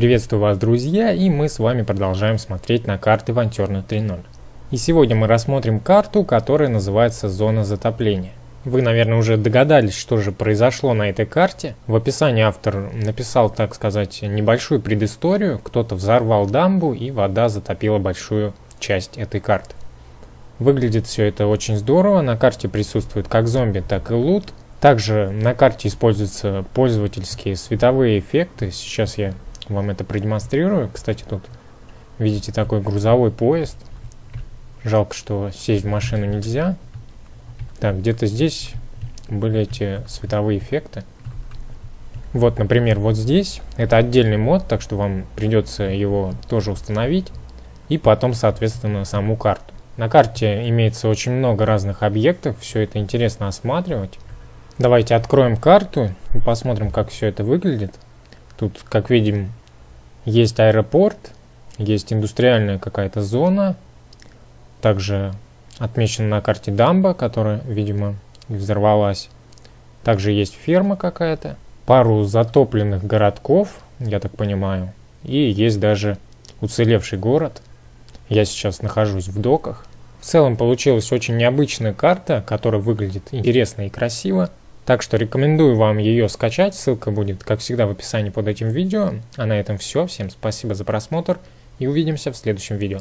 Приветствую вас, друзья, и мы с вами продолжаем смотреть на карты Вантерна 3.0. И сегодня мы рассмотрим карту, которая называется «Зона затопления». Вы, наверное, уже догадались, что же произошло на этой карте. В описании автор написал, так сказать, небольшую предысторию. Кто-то взорвал дамбу, и вода затопила большую часть этой карты. Выглядит все это очень здорово. На карте присутствует как зомби, так и лут. Также на карте используются пользовательские световые эффекты. Сейчас я вам это продемонстрирую. Кстати, тут видите такой грузовой поезд. Жалко, что сесть в машину нельзя. Так, где-то здесь были эти световые эффекты. Вот, например, вот здесь. Это отдельный мод, так что вам придется его тоже установить. И потом, соответственно, саму карту. На карте имеется очень много разных объектов. Все это интересно осматривать. Давайте откроем карту и посмотрим, как все это выглядит. Тут, как видим, есть аэропорт, есть индустриальная какая-то зона. Также отмечена на карте дамба, которая, видимо, взорвалась. Также есть ферма какая-то. Пару затопленных городков, я так понимаю. И есть даже уцелевший город. Я сейчас нахожусь в доках. В целом получилась очень необычная карта, которая выглядит интересно и красиво. Так что рекомендую вам ее скачать. Ссылка будет, как всегда, в описании под этим видео. А на этом все. Всем спасибо за просмотр и увидимся в следующем видео.